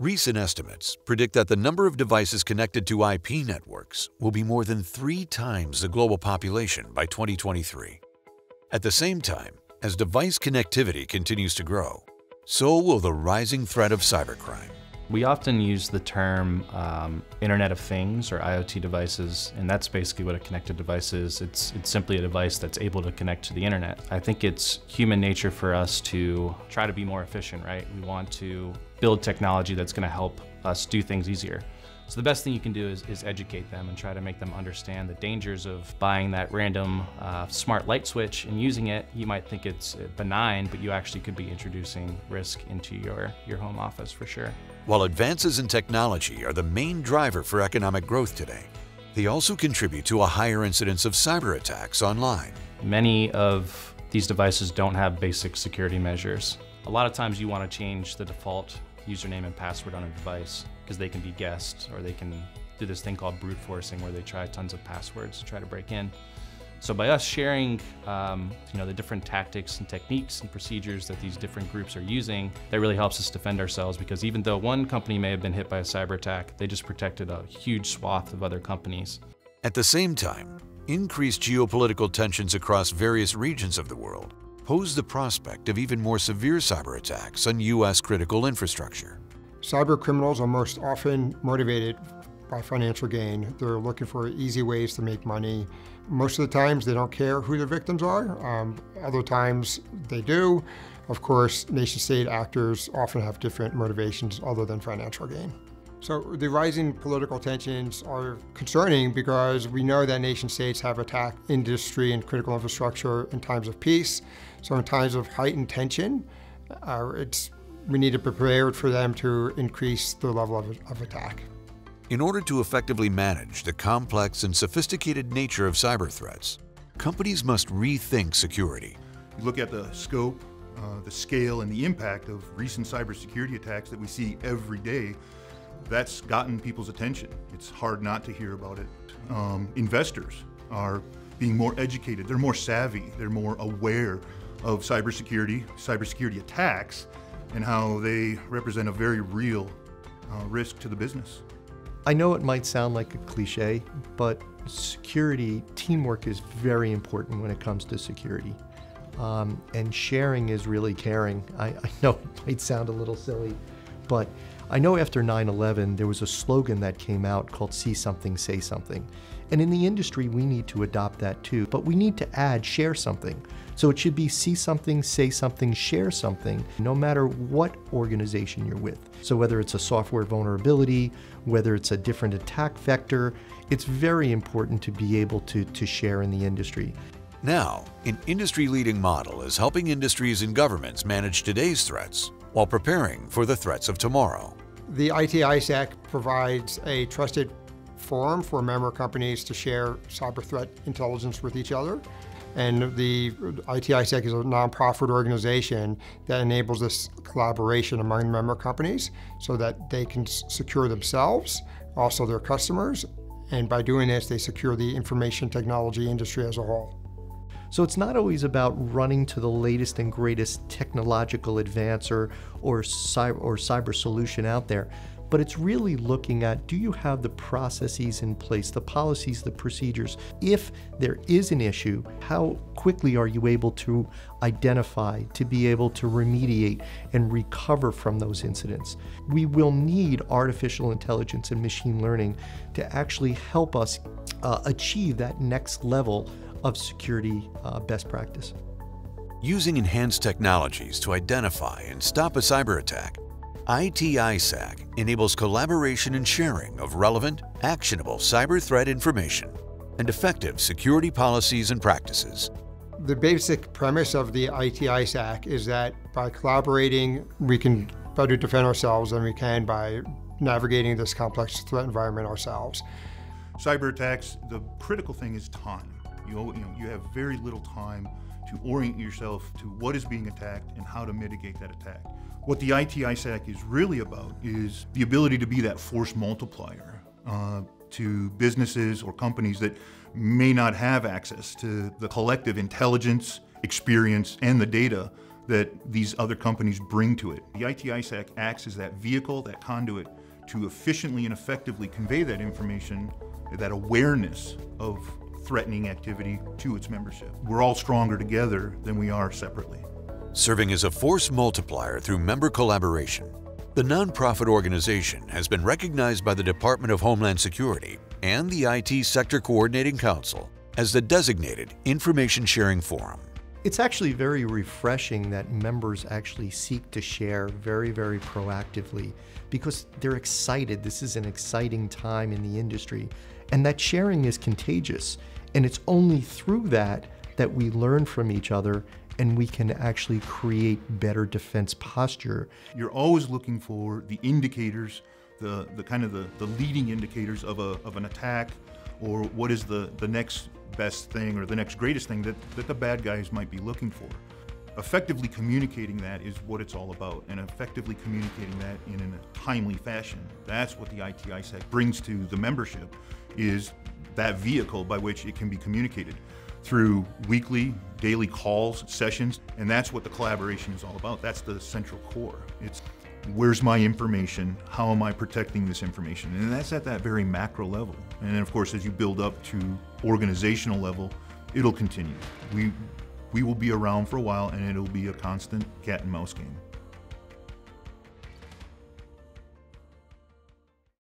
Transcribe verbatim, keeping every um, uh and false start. Recent estimates predict that the number of devices connected to I P networks will be more than three times the global population by twenty twenty-three. At the same time, as device connectivity continues to grow, so will the rising threat of cybercrime. We often use the term um, Internet of Things or I O T devices, and that's basically what a connected device is. It's, it's simply a device that's able to connect to the internet. I think it's human nature for us to try to be more efficient, right? We want to build technology that's going to help us do things easier. So the best thing you can do is, is educate them and try to make them understand the dangers of buying that random uh, smart light switch and using it. You might think it's benign, but you actually could be introducing risk into your, your home office for sure. While advances in technology are the main driver for economic growth today, they also contribute to a higher incidence of cyber attacks online. Many of these devices don't have basic security measures. A lot of times you want to change the default username and password on a device because they can be guessed, or they can do this thing called brute forcing where they try tons of passwords to try to break in. So by us sharing um, you know, the different tactics and techniques and procedures that these different groups are using, that really helps us defend ourselves, because even though one company may have been hit by a cyber attack, they just protected a huge swath of other companies. At the same time, increased geopolitical tensions across various regions of the world pose the prospect of even more severe cyber attacks on U S critical infrastructure. Cyber criminals are most often motivated by financial gain. They're looking for easy ways to make money. Most of the times they don't care who their victims are. Um, other times they do. Of course, nation-state actors often have different motivations other than financial gain. So the rising political tensions are concerning because we know that nation-states have attacked industry and critical infrastructure in times of peace. So in times of heightened tension, uh, it's, we need to prepare for them to increase the level of, of attack. In order to effectively manage the complex and sophisticated nature of cyber threats, companies must rethink security. You look at the scope, uh, the scale, and the impact of recent cybersecurity attacks that we see every day. That's gotten people's attention. It's hard not to hear about it. Um, investors are being more educated. They're more savvy. They're more aware of cybersecurity, cybersecurity attacks, and how they represent a very real uh, risk to the business. I know it might sound like a cliche, but security, teamwork is very important when it comes to security. Um, and sharing is really caring. I, I know it might sound a little silly, but I know after nine eleven, there was a slogan that came out called "See something, say something." And in the industry, we need to adopt that too, but we need to add "share something." So it should be "see something, say something, share something," no matter what organization you're with. So whether it's a software vulnerability, whether it's a different attack vector, it's very important to be able to, to share in the industry. Now, an industry-leading model is helping industries and governments manage today's threats while preparing for the threats of tomorrow. The I T-ISAC provides a trusted forum for member companies to share cyber threat intelligence with each other. And the I T-ISAC is a nonprofit organization that enables this collaboration among member companies so that they can secure themselves, also their customers. And by doing this, they secure the information technology industry as a whole. So it's not always about running to the latest and greatest technological advance or, or, cyber, or cyber solution out there, but it's really looking at, do you have the processes in place, the policies, the procedures? If there is an issue, how quickly are you able to identify, to be able to remediate and recover from those incidents? We will need artificial intelligence and machine learning to actually help us uh, achieve that next level of security uh, best practice. Using enhanced technologies to identify and stop a cyber attack, I T-ISAC enables collaboration and sharing of relevant, actionable cyber threat information and effective security policies and practices. The basic premise of the I T-ISAC is that by collaborating, we can better defend ourselves than we can by navigating this complex threat environment ourselves. Cyber attacks, the critical thing is time. You know, you have very little time to orient yourself to what is being attacked and how to mitigate that attack. What the I T-ISAC is really about is the ability to be that force multiplier uh, to businesses or companies that may not have access to the collective intelligence, experience, and the data that these other companies bring to it. The I T-ISAC acts as that vehicle, that conduit, to efficiently and effectively convey that information, that awareness of threatening activity to its membership. We're all stronger together than we are separately. Serving as a force multiplier through member collaboration, the nonprofit organization has been recognized by the Department of Homeland Security and the I T Sector Coordinating Council as the designated information sharing forum. It's actually very refreshing that members actually seek to share very, very proactively because they're excited. This is an exciting time in the industry, and that sharing is contagious. And it's only through that that we learn from each other and we can actually create better defense posture. You're always looking for the indicators, the, the kind of the, the leading indicators of, a, of an attack, or what is the, the next best thing or the next greatest thing that, that the bad guys might be looking for. Effectively communicating that is what it's all about, and effectively communicating that in a timely fashion. That's what the I T-ISAC brings to the membership, is that vehicle by which it can be communicated through weekly, daily calls, sessions, and that's what the collaboration is all about. That's the central core. It's where's my information? How am I protecting this information? And that's at that very macro level. And then, of course, as you build up to organizational level, it'll continue. We, we will be around for a while, and it'll be a constant cat and mouse game.